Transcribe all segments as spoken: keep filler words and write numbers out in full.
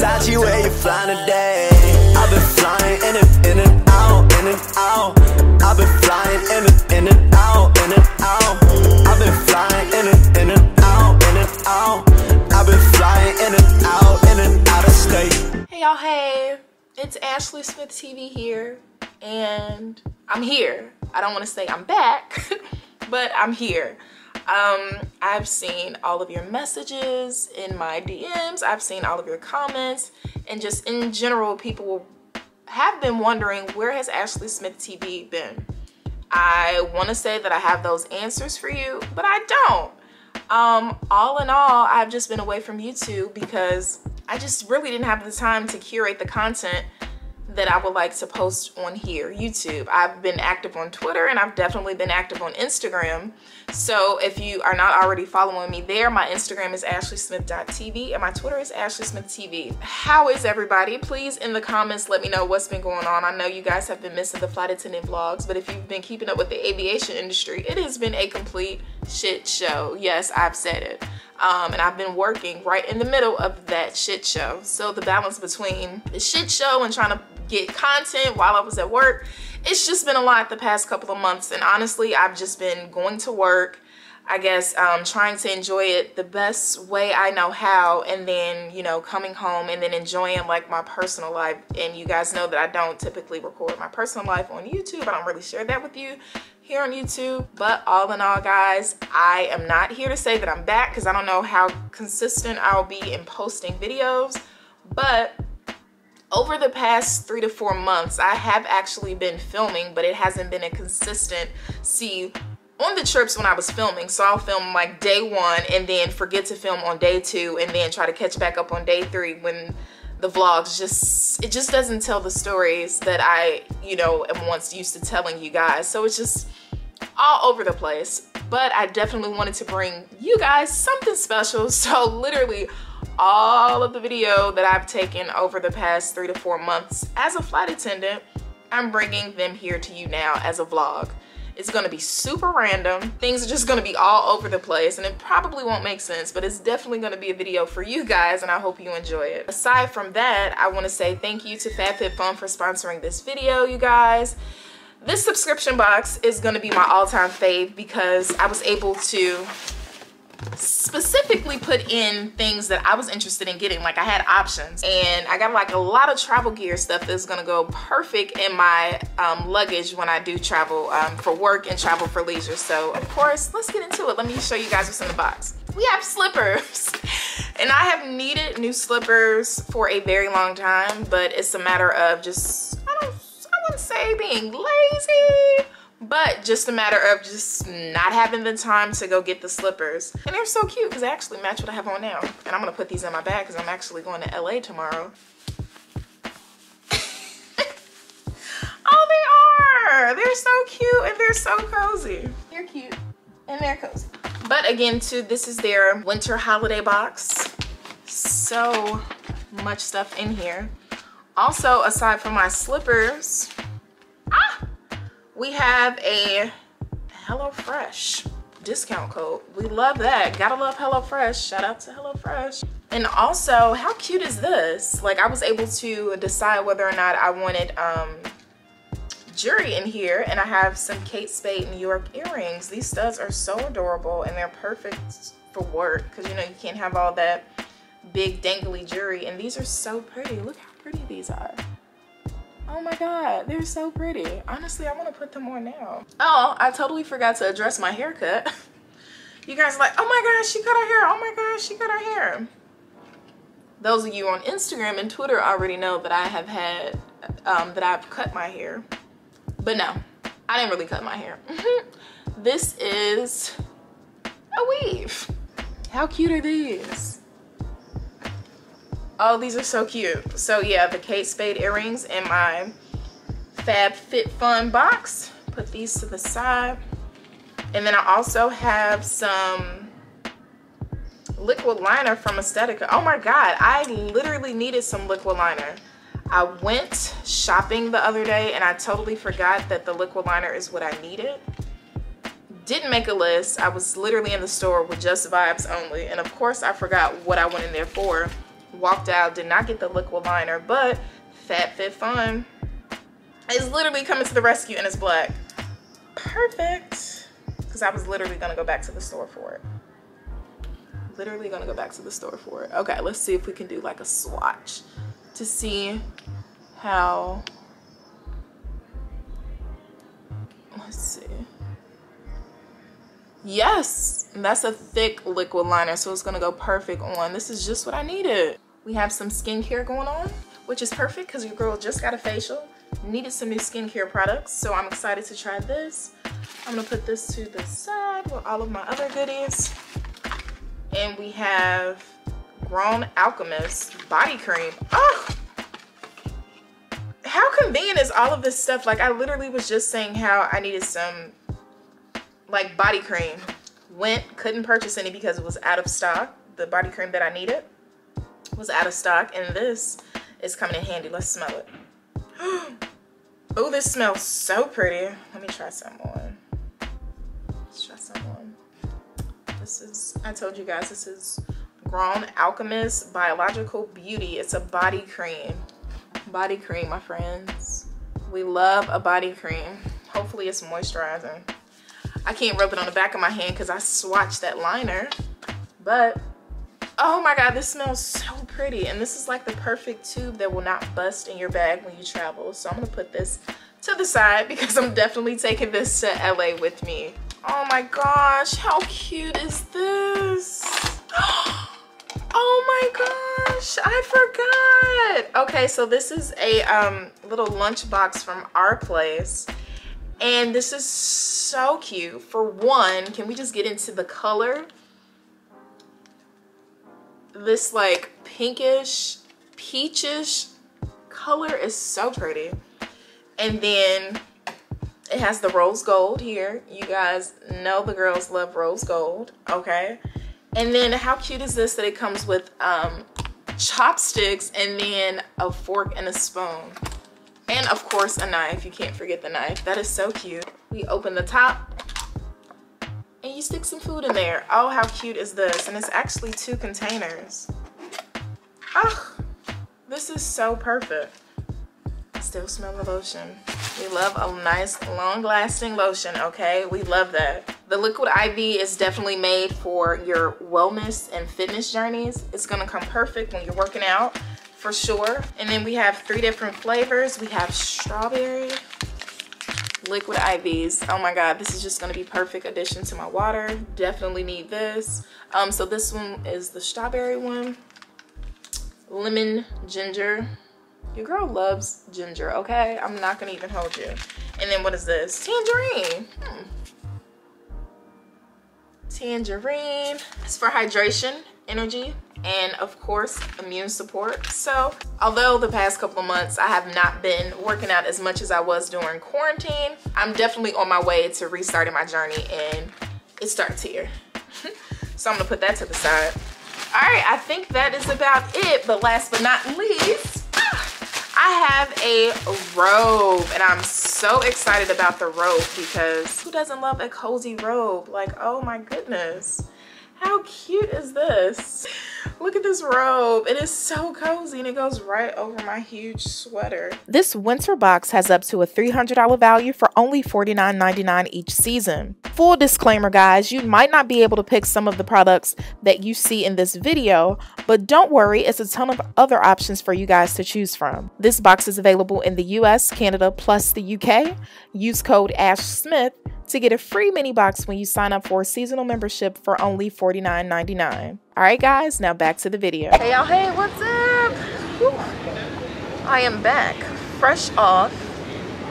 At you where you flying today. I've been flying in and in and out, in and out. I've been flying in and in and out, in and out. I've been flying in and in and out, in and out. I've been flying in and out, in and out of state. Hey y'all, hey, it's Ashley Smith T V here, and I'm here. I don't want to say I'm back, but I'm here. Um, I've seen all of your messages in my D Ms, I've seen all of your comments, and just in general, people have been wondering, where has Ashley Smith T V been? I want to say that I have those answers for you, but I don't. Um, all in all, I've just been away from YouTube because I just really didn't have the time to curate the content that I would like to post on here, YouTube. I've been active on Twitter, and I've definitely been active on Instagram. So if you are not already following me there, my Instagram is ashley smith dot t v and my Twitter is ashley smith t v. How is everybody? Please, in the comments, let me know what's been going on. I know you guys have been missing the flight attendant vlogs, but if you've been keeping up with the aviation industry, it has been a complete shit show. Yes, I've said it. Um, and I've been working right in the middle of that shit show. So the balance between the shit show and trying to get content while I was at work, it's just been a lot the past couple of months. And honestly, I've just been going to work, I guess, um, trying to enjoy it the best way I know how, and then, you know, coming home and then enjoying like my personal life. And you guys know that I don't typically record my personal life on YouTube. I don't really share that with you here on YouTube. But all in all, guys, I am not here to say that I'm back, because I don't know how consistent I'll be in posting videos. But over the past three to four months, I have actually been filming, but it hasn't been a consistent see on the trips when I was filming. So I'll film like day one and then forget to film on day two and then try to catch back up on day three when the vlogs just, it just doesn't tell the stories that I, you know, am once used to telling you guys. So it's just all over the place. But I definitely wanted to bring you guys something special. So literally all of the video that I've taken over the past three to four months as a flight attendant, I'm bringing them here to you now as a vlog. It's gonna be super random. Things are just gonna be all over the place, and it probably won't make sense, but it's definitely gonna be a video for you guys, and I hope you enjoy it. Aside from that, I wanna say thank you to FabFitFun for sponsoring this video, you guys. This subscription box is gonna be my all-time fave because I was able to specifically put in things that I was interested in getting. Like, I had options, and I got like a lot of travel gear stuff that's gonna go perfect in my um, luggage when I do travel um, for work and travel for leisure. So of course, let's get into it. Let me show you guys what's in the box. We have slippers, and I have needed new slippers for a very long time, but it's a matter of just, I don't, I wouldn't say being lazy, but just a matter of just not having the time to go get the slippers. And they're so cute because they actually match what I have on now. And I'm gonna put these in my bag because I'm actually going to L A tomorrow. Oh, they are! They're so cute and they're so cozy. They're cute and they're cozy. But again, too, this is their winter holiday box. So much stuff in here. Also, aside from my slippers, we have a HelloFresh discount code. We love that. Gotta love HelloFresh. Shout out to HelloFresh. And also, how cute is this? Like, I was able to decide whether or not I wanted um, jewelry in here, and I have some Kate Spade New York earrings. These studs are so adorable, and they're perfect for work because, you know, you can't have all that big dangly jewelry. And these are so pretty. Look how pretty these are. Oh my God, they're so pretty. Honestly, I want to put them on now. Oh, I totally forgot to address my haircut. You guys are like, oh my gosh, she cut her hair. Oh my gosh, she cut her hair. Those of you on Instagram and Twitter already know that I have had, um, that I've cut my hair. But no, I didn't really cut my hair. This is a weave. How cute are these? Oh, these are so cute. So yeah, the Kate Spade earrings in my FabFitFun box. Put these to the side. And then I also have some liquid liner from Aesthetica. Oh my God, I literally needed some liquid liner. I went shopping the other day and I totally forgot that the liquid liner is what I needed. Didn't make a list. I was literally in the store with just vibes only. And of course I forgot what I went in there for. walked out, did not get the liquid liner, but FabFitFun is literally coming to the rescue and it's black. Perfect, because I was literally gonna go back to the store for it. Literally gonna go back to the store for it. Okay, let's see if we can do like a swatch to see how, let's see. Yes, that's a thick liquid liner, so it's gonna go perfect on. This is just what I needed. We have some skincare going on, which is perfect because your girl just got a facial, needed some new skincare products, so I'm excited to try this. I'm gonna put this to the side with all of my other goodies. And we have Grown Alchemist body cream. Oh, how convenient is all of this stuff? Like, I literally was just saying how I needed some like body cream, went, couldn't purchase any because it was out of stock. The body cream that I needed was out of stock, and this is coming in handy. Let's smell it. Oh, this smells so pretty. Let me try some on. Let's try some on. This is, I told you guys, this is Grown Alchemist Biological Beauty. It's a body cream. Body cream, my friends. We love a body cream. Hopefully it's moisturizing. I can't rub it on the back of my hand because I swatched that liner, but oh my god, this smells so pretty. And this is like the perfect tube that will not bust in your bag when you travel. So I'm gonna put this to the side because I'm definitely taking this to L A with me. Oh my gosh, how cute is this? Oh my gosh, I forgot. Okay, so this is a um, little lunch box from our place. And this is so cute. For one, can we just get into the color? This like pinkish, peachish color is so pretty. And then it has the rose gold here. You guys know the girls love rose gold, okay? And then how cute is this that it comes with um, chopsticks and then a fork and a spoon. And of course a knife, you can't forget the knife. That is so cute. We open the top and you stick some food in there. Oh, how cute is this? And it's actually two containers. Oh, this is so perfect. Still smell the lotion. We love a nice long-lasting lotion, okay? We love that. The Liquid I V is definitely made for your wellness and fitness journeys. It's gonna come perfect when you're working out, for sure. And then we have three different flavors. We have strawberry, liquid I Vs. Oh my god, this is just gonna be perfect addition to my water. Definitely need this. Um, so this one is the strawberry one. Lemon ginger. Your girl loves ginger, okay? I'm not gonna even hold you. And then what is this? Tangerine. Hmm. Tangerine. It's for hydration, energy, and of course immune support. So although the past couple of months I have not been working out as much as I was during quarantine, I'm definitely on my way to restarting my journey, and it starts here. So I'm gonna put that to the side. All right, I think that is about it, but last but not least, I have a robe, and I'm so excited about the robe because who doesn't love a cozy robe? Like, oh my goodness. How cute is this? Look at this robe. It is so cozy, and it goes right over my huge sweater. This winter box has up to a three hundred dollar value for only forty-nine ninety-nine each season. Full disclaimer, guys, you might not be able to pick some of the products that you see in this video, but don't worry, it's a ton of other options for you guys to choose from. This box is available in the U S, Canada, plus the U K. Use code Ash Smith to get a free mini box when you sign up for a seasonal membership for only forty-nine ninety-nine. All right, guys, now back to the video. Hey, y'all, hey, what's up? Whew. I am back, fresh off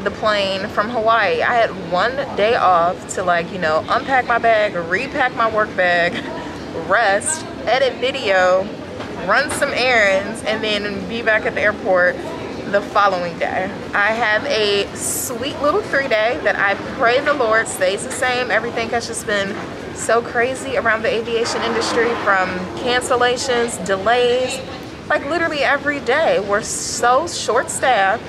the plane from Hawaii. I had one day off to, like, you know, unpack my bag, repack my work bag, rest, edit video, run some errands, and then be back at the airport the following day. I have a sweet little three day that I pray the Lord stays the same. Everything has just been so crazy around the aviation industry, from cancellations, delays, like literally every day. We're so short staffed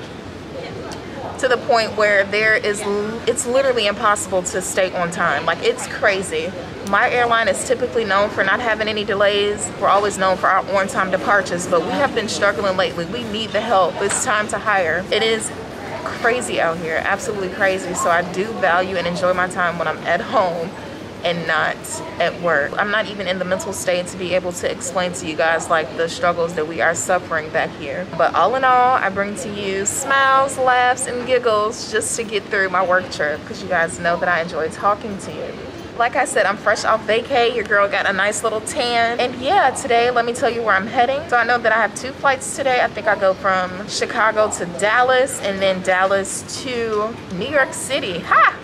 to the point where there is, it's literally impossible to stay on time. Like, it's crazy. My airline is typically known for not having any delays. We're always known for our on-time departures, but we have been struggling lately. We need the help. It's time to hire. It is crazy out here, absolutely crazy. So I do value and enjoy my time when I'm at home and not at work. I'm not even in the mental state to be able to explain to you guys like the struggles that we are suffering back here. But all in all, I bring to you smiles, laughs, and giggles just to get through my work trip, because you guys know that I enjoy talking to you. Like I said, I'm fresh off vacay. Your girl got a nice little tan. And yeah, today, let me tell you where I'm heading. So I know that I have two flights today. I think I go from Chicago to Dallas, and then Dallas to New York City. Ha!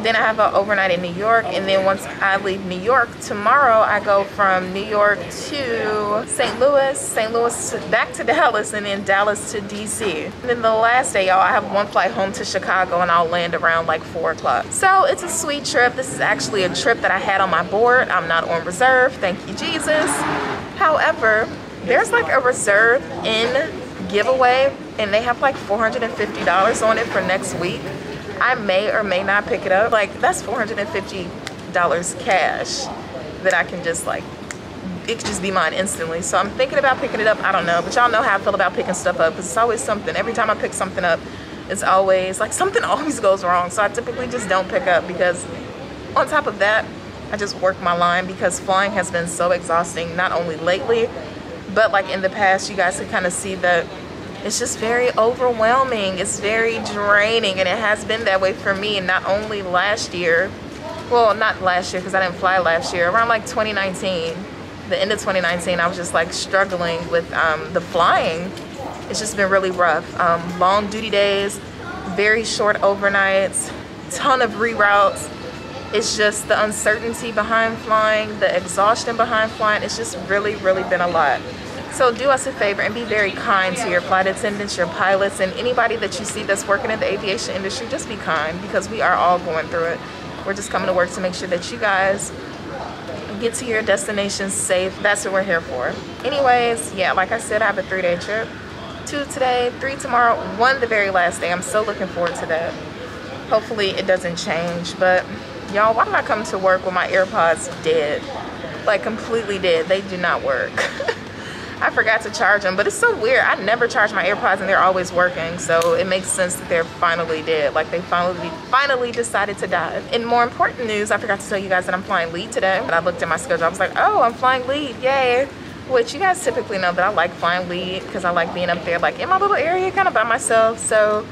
Then I have an overnight in New York, and then once I leave New York tomorrow, I go from New York to Saint Louis, Saint Louis to back to Dallas, and then Dallas to D C. And then the last day, y'all, I have one flight home to Chicago, and I'll land around like four o'clock. So it's a sweet trip. This is actually a trip that I had on my board. I'm not on reserve. Thank you, Jesus. However, there's like a reserve in giveaway, and they have like four hundred fifty dollars on it for next week. I may or may not pick it up. Like, that's four hundred fifty dollars cash that I can just like, it could just be mine instantly. So I'm thinking about picking it up. I don't know, but y'all know how I feel about picking stuff up, because it's always something. Every time I pick something up, it's always like something always goes wrong. So I typically just don't pick up, because on top of that, I just work my line, because flying has been so exhausting, not only lately, but like in the past. You guys can kind of see that it's just very overwhelming. It's very draining, and it has been that way for me. Not only last year, well, not last year because I didn't fly last year, around like twenty nineteen, the end of twenty nineteen, I was just like struggling with um, the flying. It's just been really rough. Um, long duty days, very short overnights, ton of reroutes. It's just the uncertainty behind flying, the exhaustion behind flying. It's just really, really been a lot. So do us a favor and be very kind to your flight attendants, your pilots, and anybody that you see that's working in the aviation industry. Just be kind, because we are all going through it. We're just coming to work to make sure that you guys get to your destination safe. That's what we're here for. Anyways, yeah, like I said, I have a three-day trip. Two today, three tomorrow, one the very last day. I'm so looking forward to that. Hopefully it doesn't change. But y'all, why did I come to work with my AirPods dead? Like, completely dead. They do not work. I forgot to charge them, but it's so weird. I never charge my AirPods and they're always working, so it makes sense that they're finally dead. Like, they finally finally decided to die. In more important news, I forgot to tell you guys that I'm flying lead today. But I looked at my schedule, I was like, oh, I'm flying lead, yay. Which you guys typically know that I like flying lead, because I like being up there like in my little area kind of by myself, so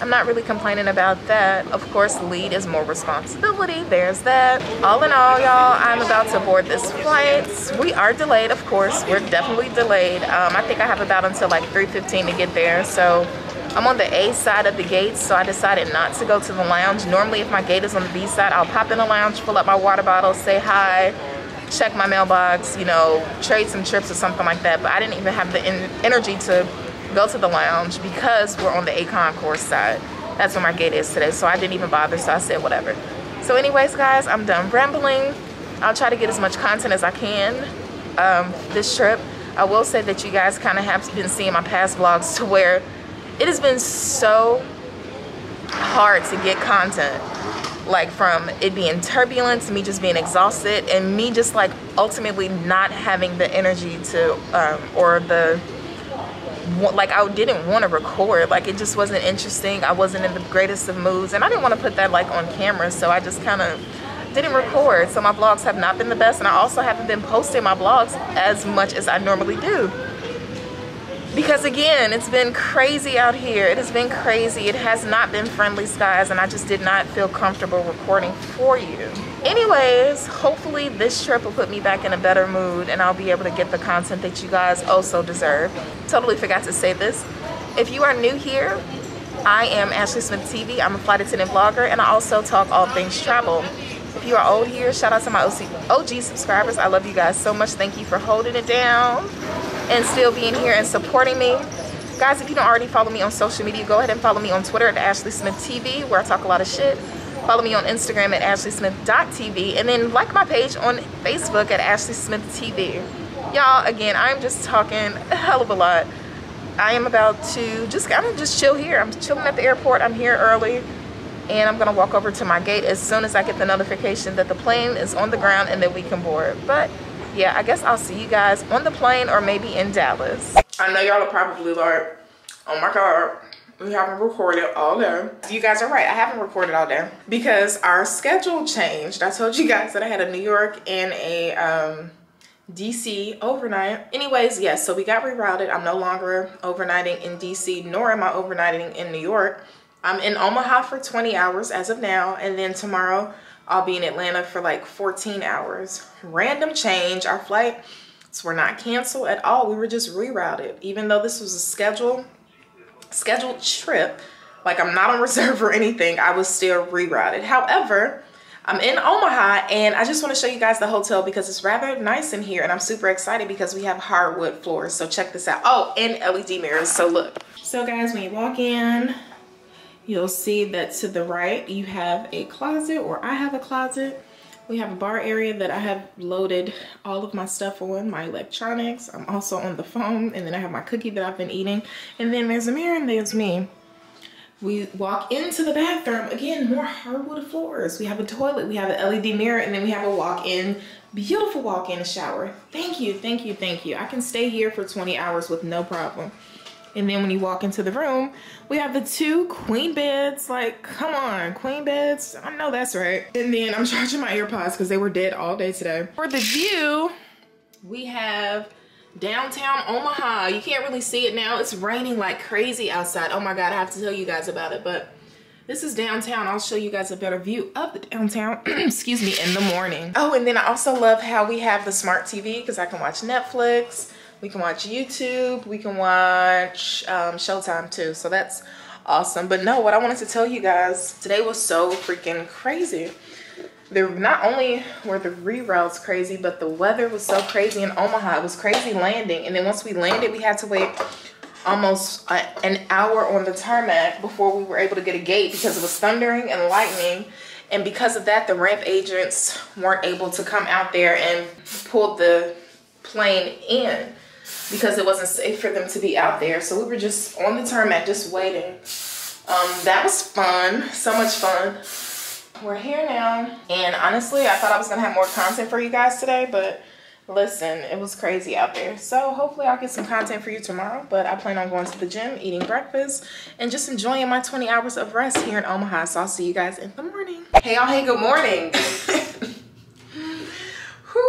I'm not really complaining about that. Of course, lead is more responsibility. There's that. All in all, y'all, I'm about to board this flight. We are delayed, of course. We're definitely delayed. Um, I think I have about until like three fifteen to get there. So I'm on the A side of the gate, so I decided not to go to the lounge. Normally, if my gate is on the B side, I'll pop in the lounge, fill up my water bottle, say hi, check my mailbox, you know, trade some trips or something like that. But I didn't even have the en- energy to go to the lounge, because we're on the Akon course side. That's where my gate is today, so I didn't even bother, so I said whatever. So anyways, guys, I'm done rambling. I'll try to get as much content as I can um, this trip. I will say that you guys kind of have been seeing my past vlogs, to where it has been so hard to get content. Like, from it being turbulent to me just being exhausted, and me just like ultimately not having the energy to um, or the like I didn't want to record. Like, it just wasn't interesting. I wasn't in the greatest of moods, and I didn't want to put that like on camera, so I just kind of didn't record. So my vlogs have not been the best, and I also haven't been posting my vlogs as much as I normally do, because again, it's been crazy out here. It has been crazy. It has not been friendly skies, and I just did not feel comfortable recording for you. Anyways, hopefully this trip will put me back in a better mood, and I'll be able to get the content that you guys also deserve. Totally forgot to say this. If you are new here, I am Ashley Smith T V. I'm a flight attendant blogger, and I also talk all things travel. If you are old here, shout out to my O G subscribers. I love you guys so much. Thank you for holding it down and still being here and supporting me. Guys, if you don't already follow me on social media, go ahead and follow me on Twitter at Ashley Smith T V, where I talk a lot of shit. Follow me on Instagram at ashley smith dot t v, and then like my page on Facebook at Ashley Smith T V. Y'all, again, I'm just talking a hell of a lot. I am about to just, I'm gonna just chill here. I'm chilling at the airport. I'm here early. and I'm gonna walk over to my gate as soon as I get the notification that the plane is on the ground and that we can board. But yeah, I guess I'll see you guys on the plane or maybe in Dallas. I know y'all are probably like, oh my God, we haven't recorded all day. You guys are right, I haven't recorded all day because our schedule changed. I told you guys that I had a New York and a um, D C overnight. Anyways, yes, so we got rerouted. I'm no longer overnighting in D C, nor am I overnighting in New York. I'm in Omaha for twenty hours as of now, and then tomorrow I'll be in Atlanta for like fourteen hours. Random change. Our flights were not canceled at all. We were just rerouted. Even though this was a schedule, scheduled trip, like I'm not on reserve or anything, I was still rerouted. However, I'm in Omaha and I just want to show you guys the hotel because it's rather nice in here and I'm super excited because we have hardwood floors. So check this out. Oh, and L E D mirrors. So look. So guys, when you walk in, you'll see that to the right, you have a closet, or I have a closet. We have a bar area that I have loaded all of my stuff on, my electronics. I'm also on the phone, and then I have my cookie that I've been eating. And then there's a mirror and there's me. We walk into the bathroom. Again, more hardwood floors. We have a toilet, we have an L E D mirror, and then we have a walk-in, beautiful walk-in shower. Thank you, thank you, thank you. I can stay here for twenty hours with no problem. And then when you walk into the room, we have the two queen beds. Like, come on, queen beds. I know that's right. And then I'm charging my AirPods because they were dead all day today. For the view, we have downtown Omaha. You can't really see it now. It's raining like crazy outside. Oh my God, I have to tell you guys about it. But this is downtown. I'll show you guys a better view of the downtown, excuse me, in the morning. Oh, and then I also love how we have the smart T V because I can watch Netflix. We can watch YouTube, we can watch um, Showtime too, so that's awesome. But no, what I wanted to tell you guys, today was so freaking crazy. There, not only were the reroutes crazy, but the weather was so crazy in Omaha. It was crazy landing, and then once we landed, we had to wait almost a, an hour on the tarmac before we were able to get a gate because it was thundering and lightning. And because of that, the ramp agents weren't able to come out there and pull the plane in, because it wasn't safe for them to be out there. So we were just on the tarmac, just waiting. Um, that was fun, so much fun. We're here now, and honestly, I thought I was gonna have more content for you guys today, but listen, it was crazy out there. So hopefully I'll get some content for you tomorrow, but I plan on going to the gym, eating breakfast, and just enjoying my twenty hours of rest here in Omaha. So I'll see you guys in the morning. Hey y'all, hey, good morning.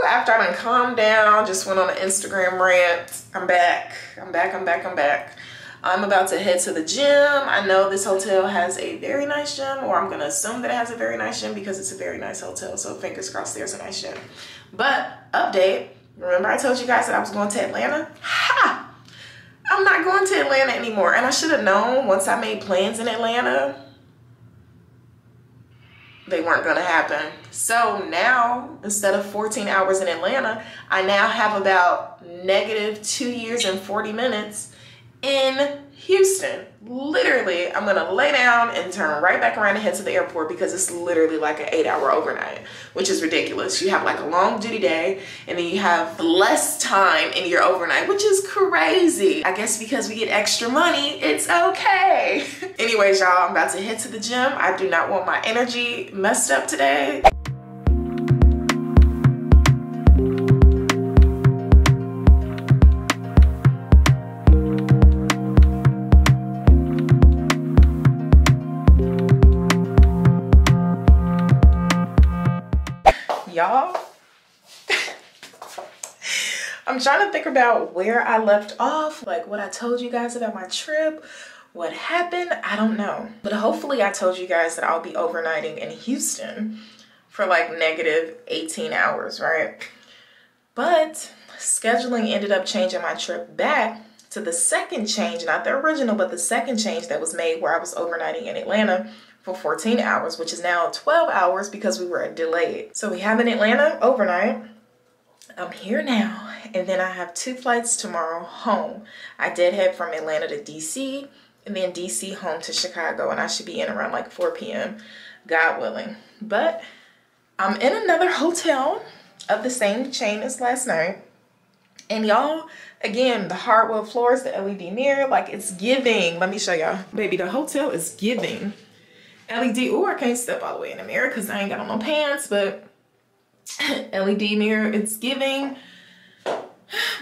After I done calmed down, just went on an Instagram rant. I'm back, I'm back, I'm back, I'm back. I'm about to head to the gym. I know this hotel has a very nice gym, or I'm gonna assume that it has a very nice gym because it's a very nice hotel, so fingers crossed there's a nice gym. But, update, remember I told you guys that I was going to Atlanta? Ha! I'm not going to Atlanta anymore, and I should have known once I made plans in Atlanta, they weren't gonna happen. So now, instead of fourteen hours in Atlanta, I now have about negative two years and forty minutes in Houston. Literally, I'm gonna lay down and turn right back around and head to the airport because it's literally like an eight hour overnight, which is ridiculous. You have like a long duty day and then you have less time in your overnight, which is crazy. I guess because we get extra money, it's okay. Anyways, y'all, I'm about to head to the gym. I do not want my energy messed up today. Y'all, I'm trying to think about where I left off, like what I told you guys about my trip, what happened, I don't know. But hopefully I told you guys that I'll be overnighting in Houston for like negative eighteen hours, right? But scheduling ended up changing my trip back to the second change, not the original, but the second change that was made where I was overnighting in Atlanta for fourteen hours, which is now twelve hours because we were delayed. So we have in Atlanta overnight. I'm here now, and then I have two flights tomorrow home. I deadhead from Atlanta to D C, and then D C home to Chicago, and I should be in around like four P M, God willing. But I'm in another hotel of the same chain as last night, and y'all, again, the hardwood floors, the L E D mirror, like it's giving. Let me show y'all. Baby, the hotel is giving. L E D. Ooh, I can't step all the way in the mirror because I ain't got on no pants, but L E D mirror, it's giving.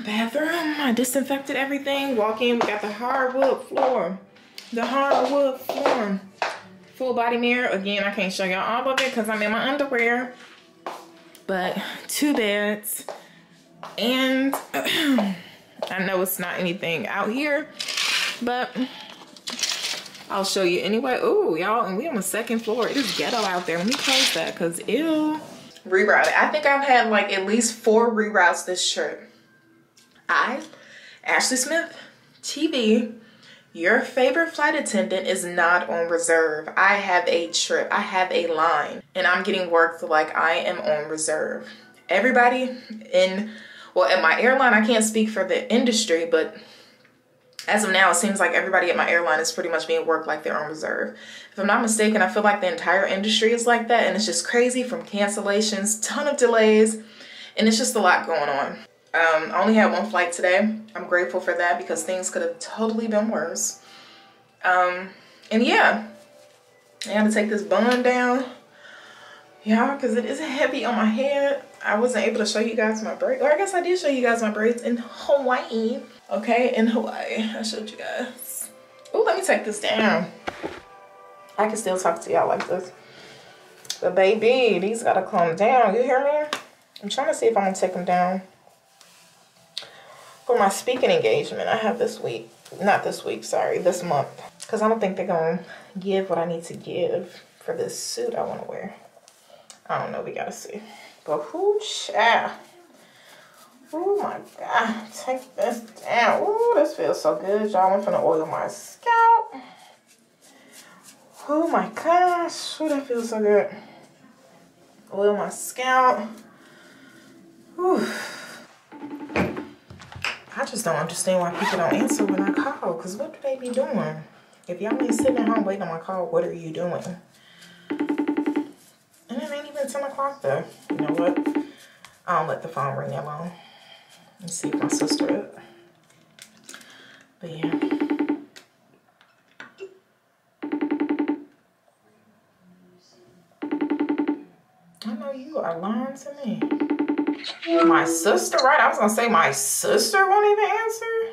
Bathroom, I disinfected everything. Walk in, we got the hardwood floor. The hardwood floor. Full body mirror. Again, I can't show y'all all of it because I'm in my underwear. But two beds. And I know it's not anything out here, but I'll show you anyway. Ooh, y'all, and we on the second floor. It is ghetto out there. Let me close that because ew. Rerouted. I think I've had like at least four reroutes this trip. I, Ashley Smith T V, your favorite flight attendant, is not on reserve. I have a trip. I have a line, and I'm getting worked like I am on reserve. Everybody in, well, at my airline, I can't speak for the industry, but as of now, it seems like everybody at my airline is pretty much being worked like they're on reserve. If I'm not mistaken, I feel like the entire industry is like that, and it's just crazy, from cancellations, ton of delays, and it's just a lot going on. Um, I only had one flight today. I'm grateful for that because things could have totally been worse. Um, and yeah, I had to take this bun down, y'all, because it is heavy on my head. I wasn't able to show you guys my braids. Or I guess I did show you guys my braids in Hawaii. Okay, in Hawaii. I showed you guys. Oh, let me take this down. I can still talk to y'all like this. But baby, these gotta calm down. You hear me? I'm trying to see if I'm gonna take them down. For my speaking engagement I have this week. Not this week, sorry. This month. Because I don't think they're gonna give what I need to give for this suit I want to wear. I don't know. We gotta see. But whoo, ah. Oh my God, take this down. Oh, this feels so good, y'all. I'm finna oil my scalp. Oh my gosh, oh, that feels so good. Oil my scalp. Whew. I just don't understand why people don't answer when I call, because what do they be doing? If y'all ain't sitting at home waiting on my call, what are you doing? And it ain't even ten o'clock though. You know what? I don't let the phone ring that long. Let's see if my sister up. But yeah. I know you are lying to me. My sister, right? I was gonna say my sister won't even answer.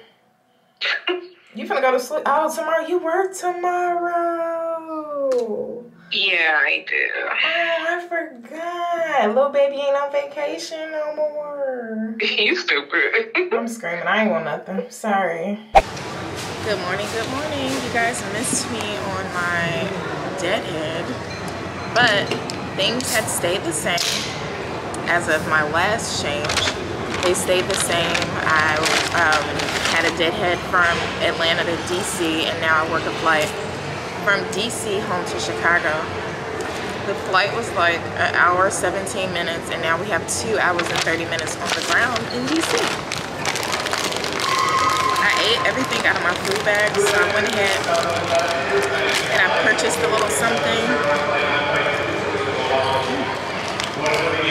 You finna go to sleep? Oh, tomorrow you work tomorrow. Yeah, I do. Oh, I forgot. Little baby ain't on vacation no more. You stupid. I'm screaming. I ain't want nothing. Sorry. Good morning, good morning. You guys missed me on my deadhead, but things had stayed the same as of my last change. They stayed the same. I um, had a deadhead from Atlanta to D C, and now I work a flight from D C home to Chicago. The flight was like an hour, seventeen minutes, and now we have two hours and thirty minutes on the ground in D C. I ate everything out of my food bag, so I went ahead and I purchased a little something. Oh my God, everybody just talking.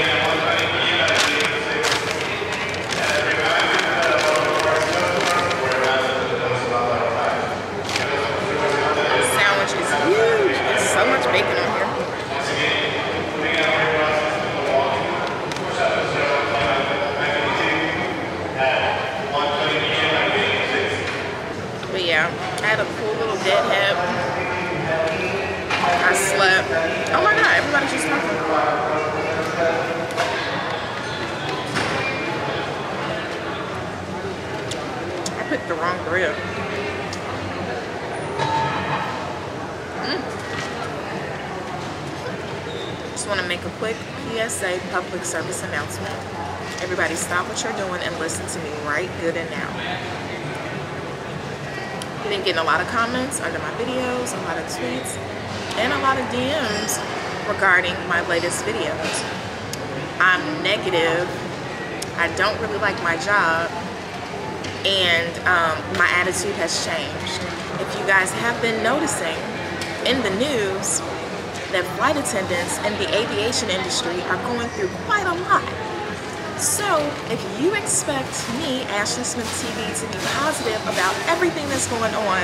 I picked the wrong rib. Mm. Just want to make a quick P S A, public service announcement. Everybody stop what you're doing and listen to me right good and now. I've been getting a lot of comments under my videos, a lot of tweets, and a lot of D Ms regarding my latest videos. I'm negative, I don't really like my job, and um, my attitude has changed. If you guys have been noticing in the news that flight attendants in the aviation industry are going through quite a lot. So if you expect me, Ashley Smith T V, to be positive about everything that's going on,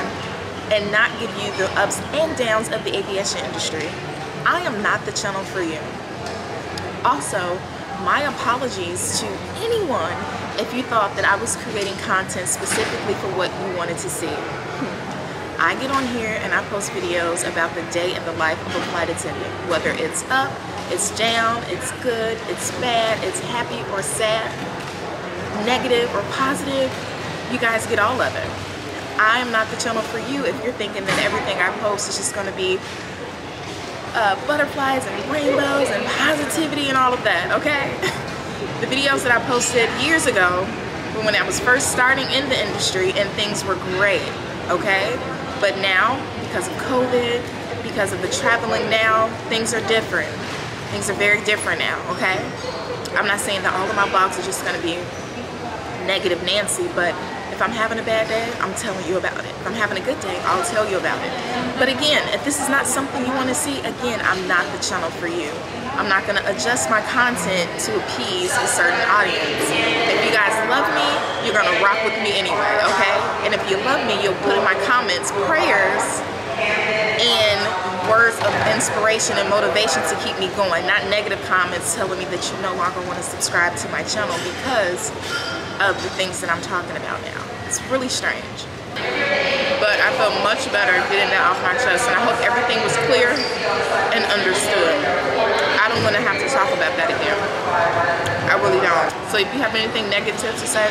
and not give you the ups and downs of the aviation industry. I am not the channel for you. Also, my apologies to anyone if you thought that I was creating content specifically for what you wanted to see. I get on here and I post videos about the day and the life of a flight attendant, whether it's up, it's down, it's good, it's bad, it's happy or sad, negative or positive. You guys get all of it. I'm not the channel for you if you're thinking that everything I post is just going to be uh, butterflies and rainbows and positivity and all of that, okay? The videos that I posted years ago when I was first starting in the industry and things were great, okay? But now, because of COVID, because of the traveling now, things are different. Things are very different now, okay? I'm not saying that all of my vlogs are just going to be negative Nancy, but if I'm having a bad day, I'm telling you about it. If I'm having a good day, I'll tell you about it. But again, if this is not something you want to see, again, I'm not the channel for you. I'm not going to adjust my content to appease a certain audience. If you guys love me, you're going to rock with me anyway, okay? And if you love me, you'll put in my comments prayers and words of inspiration and motivation to keep me going, not negative comments telling me that you no longer want to subscribe to my channel because of the things that I'm talking about now. It's really strange. But I felt much better getting that off my chest, and I hope everything was clear and understood. I don't want to have to talk about that again. I really don't. So if you have anything negative to say,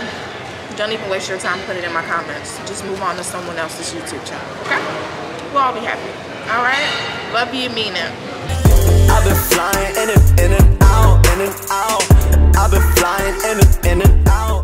don't even waste your time putting it in my comments. Just move on to someone else's YouTube channel, okay? We'll all be happy, all right? Love you, mean it. I've been flying in and, in and out, in and out. I've been flying in and, in and out.